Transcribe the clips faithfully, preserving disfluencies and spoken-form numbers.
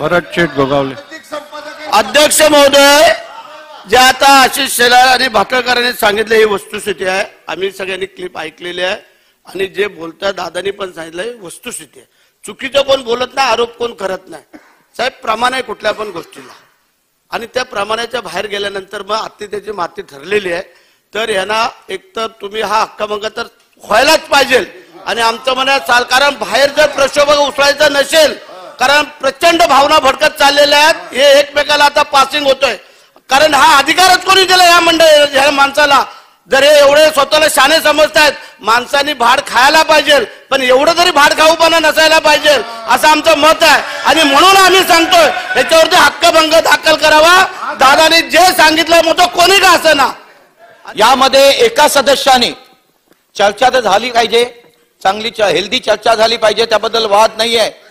भरत शेठ गोगावले अध्यक्ष महोदय, जे आता आशिष शेलार आणि भाटळकरांनी सांगितले ही वस्तुस्थिती आहे। आम्ही सगळ्यांनी क्लिप ऐकलेले आहे आणि जे बोलतात दादांनी पण सांगितलंय वस्तुस्थिती आहे। चुकीचं कोण बोलत नाही, आरोप कोण करत नाही। साहेब, प्रमाण आहे कुठल्या पण गोष्टीला आणि त्या प्रमाणाच्या बाहेर गेल्यानंतर मग आत्ती त्याची माती ठरलेली आहे। तर यांना एकतर तुम्ही हा हक्कभंग तर व्हायलाच पाहिजे आणि आमचं म्हणणं चाल, कारण बाहेर जर प्रक्षोभक उचलायचा नसेल, कारण प्रचंड भावना भडकत चाललेल्या आहेत, हे एकमेकाला आता पासिंग होतोय। कारण हा अधिकारच कोणी दिला या मंडळ या माणसाला? जर हे एवढे स्वतःला शाने समजतात, माणसाने भाड खायला पाहिजे, पण एवढं तरी भाड खाऊपणा नसायला पाहिजे, असं आमचं मत आहे। आणि म्हणून आम्ही सांगतोय याच्यावरती हक्कभंग दाखल करावा। दादाने जे सांगितलं मोठं कोणी का असेना, यामध्ये एका सदस्याने चर्चा तर झाली पाहिजे, चांगली हेल्दी चर्चा झाली पाहिजे, त्याबद्दल वाद नाही आहे।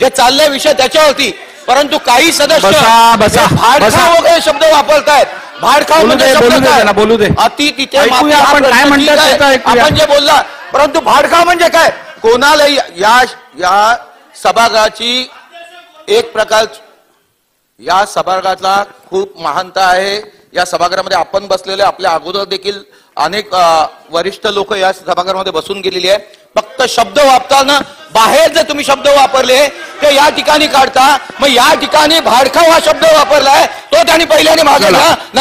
जे चालले विषय त्याच्यावरती, परंतु काही सदस्य भाडखाऊ वगैरे शब्द वापरतायत। भाडखाऊ म्हणजे बोलू दे, अति तिथे माफी, आपण जे बोलला, परंतु भाडखाऊ म्हणजे काय? कोणाला या या सभागृहाची एक प्रकार, या सभागृहातला खूप महानता आहे। या सभागृहामध्ये आपण बसलेले, आपल्या अगोदर देखील अनेक वरिष्ठ लोक या सभागृहामध्ये बसून गेलेली आहे। फक्त शब्द वापरताना बाहेर जर तुम्ही शब्द वापरले ते या ठिकाणी काढता, मग या ठिकाणी भाडखाऊ हा शब्द वापरलाय तो त्यांनी पहिल्याने मागवला।